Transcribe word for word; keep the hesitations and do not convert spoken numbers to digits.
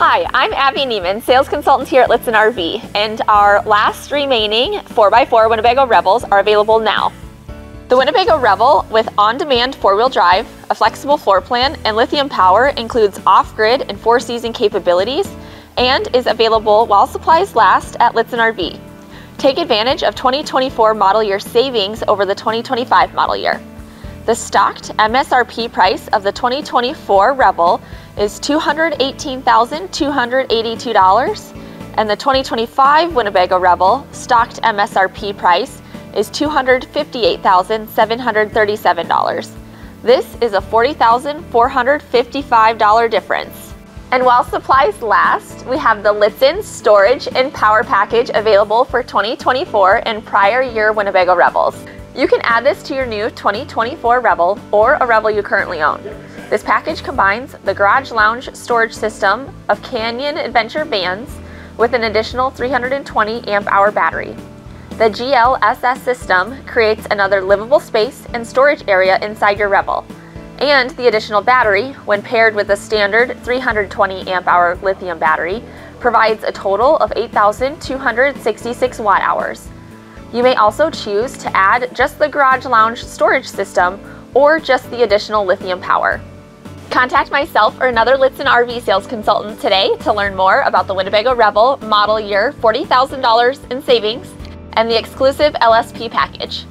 Hi, I'm Abby Nieman, sales consultant here at Lichtsinn R V, and our last remaining four by four Winnebago Revels are available now. The Winnebago Revel with on-demand four-wheel drive, a flexible floor plan, and lithium power includes off-grid and four-season capabilities and is available while supplies last at Lichtsinn R V. Take advantage of twenty twenty-four model year savings over the twenty twenty-five model year. The stocked M S R P price of the twenty twenty-four Revel is two hundred eighteen thousand two hundred eighty-two dollars, and the twenty twenty-five Winnebago Revel stocked M S R P price is two hundred fifty-eight thousand seven hundred thirty-seven dollars. This is a forty thousand four hundred fifty-five dollars difference. And while supplies last, we have the Lichtsinn Storage and Power Package available for twenty twenty-four and prior year Winnebago Revels. You can add this to your new twenty twenty-four Revel or a Revel you currently own. This package combines the garage lounge storage system of Canyon Adventure Vans with an additional three hundred twenty amp hour battery. The G L S S system creates another livable space and storage area inside your Revel, and the additional battery, when paired with a standard three hundred twenty amp hour lithium battery, provides a total of eight thousand two hundred sixty-six watt hours. You may also choose to add just the garage lounge storage system or just the additional lithium power. Contact myself or another Lichtsinn R V sales consultant today to learn more about the Winnebago Revel model year forty thousand dollars in savings and the exclusive L S P package.